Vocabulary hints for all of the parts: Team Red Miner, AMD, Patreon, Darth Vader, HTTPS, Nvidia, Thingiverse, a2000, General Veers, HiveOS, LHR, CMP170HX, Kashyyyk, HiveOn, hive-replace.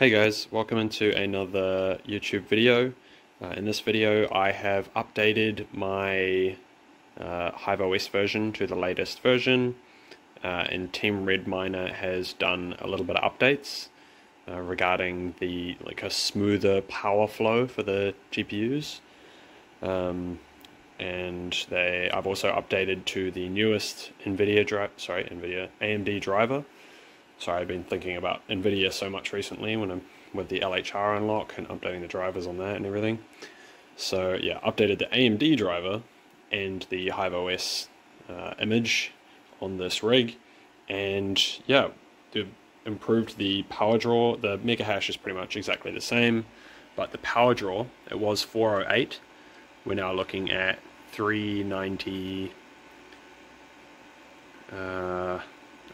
Hey guys, welcome into another YouTube video. In this video I have updated my HiveOS version to the latest version, and Team Red Miner has done a little bit of updates regarding the a smoother power flow for the GPUs, and I've also updated to the newest AMD driver. Sorry, I've been thinking about Nvidia so much recently when I'm with the LHR unlock and updating the drivers on that and everything. So yeah, updated the AMD driver and the HiveOS image on this rig, and yeah, improved the power draw. The mega hash is pretty much exactly the same, but the power draw, it was 408. We're now looking at 390.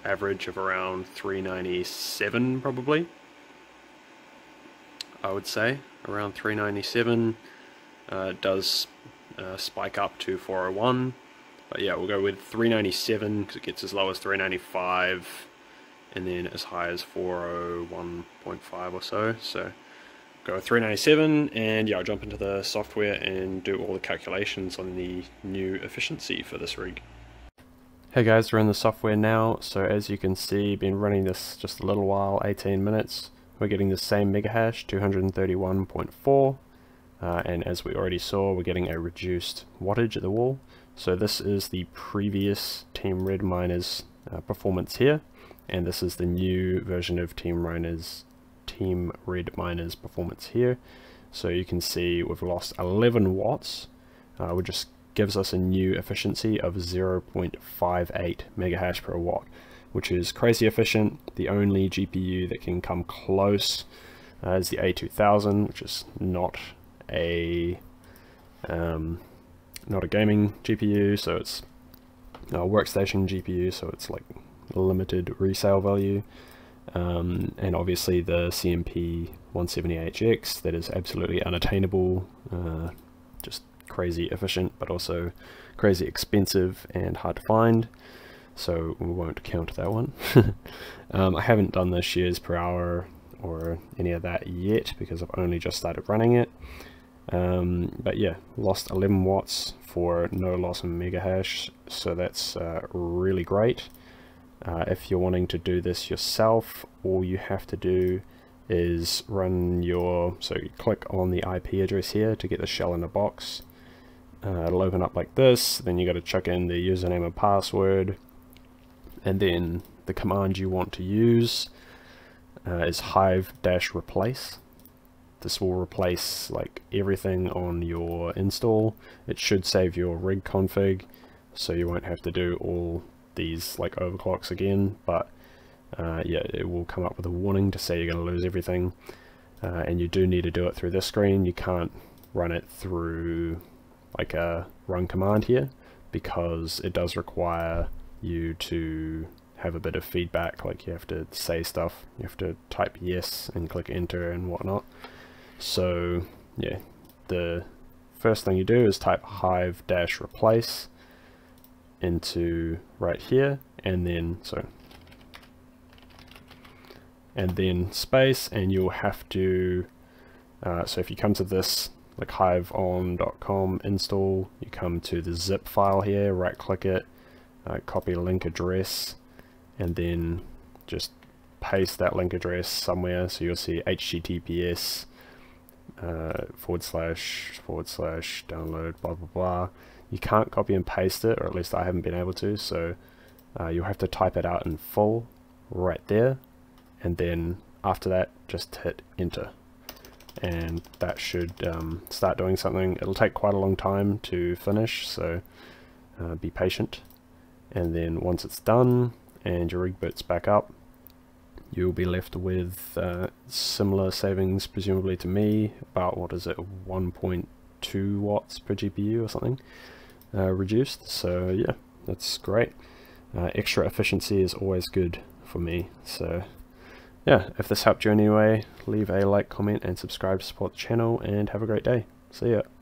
Average of around 397, probably. I would say around 397. Does spike up to 401, but yeah, we'll go with 397 because it gets as low as 395 and then as high as 401.5 or so. So go with 397, and yeah, I'll jump into the software and do all the calculations on the new efficiency for this rig. Hey guys, we're in the software now. So as you can see, been running this just a little while, 18 minutes. We're getting the same mega hash, 231.4, and as we already saw, we're getting a reduced wattage at the wall. So this is the previous Team Red Miner's performance here, and this is the new version of Team Red Miner's performance here. So you can see we've lost 11 watts. We're just gives us a new efficiency of 0.58 mega hash per watt, which is crazy efficient. The only GPU that can come close is the A2000, which is not a gaming GPU, so it's a workstation GPU, so it's like limited resale value, and obviously the CMP170HX, that is absolutely unattainable. Just crazy efficient, but also crazy expensive and hard to find, so we won't count that one. I haven't done the shares per hour or any of that yet because I've only just started running it, but yeah, lost 11 watts for no loss in mega hash, so that's really great. If you're wanting to do this yourself, all you have to do is run your, so you click on the IP address here to get the shell in a box. It'll open up like this, then you got to chuck in the username and password, and then the command you want to use is hive-replace. This will replace like everything on your install. It should save your rig config, so you won't have to do all these like overclocks again, but yeah, it will come up with a warning to say you're going to lose everything, and you do need to do it through this screen. You can't run it through like a run command here because it does require you to have a bit of feedback, like you have to say stuff, you have to type yes and click enter and whatnot. So yeah, the first thing you do is type hive-replace into right here, and then space, and you'll have to, so if you come to this like hiveon.com install, you come to the zip file here, right click it, copy link address, and then just paste that link address somewhere. So you'll see HTTPS // download blah blah blah. You can't copy and paste it, or at least I haven't been able to, so you'll have to type it out in full right there, and then after that just hit enter, and that should start doing something. It'll take quite a long time to finish, so be patient, and then once it's done and your rig boots back up, you'll be left with similar savings, presumably to me, about, what is it, 1.2 watts per GPU or something reduced. So yeah, that's great. Extra efficiency is always good for me, so yeah, if this helped you anyway, leave a like, comment, and subscribe to support the channel, and have a great day. See ya.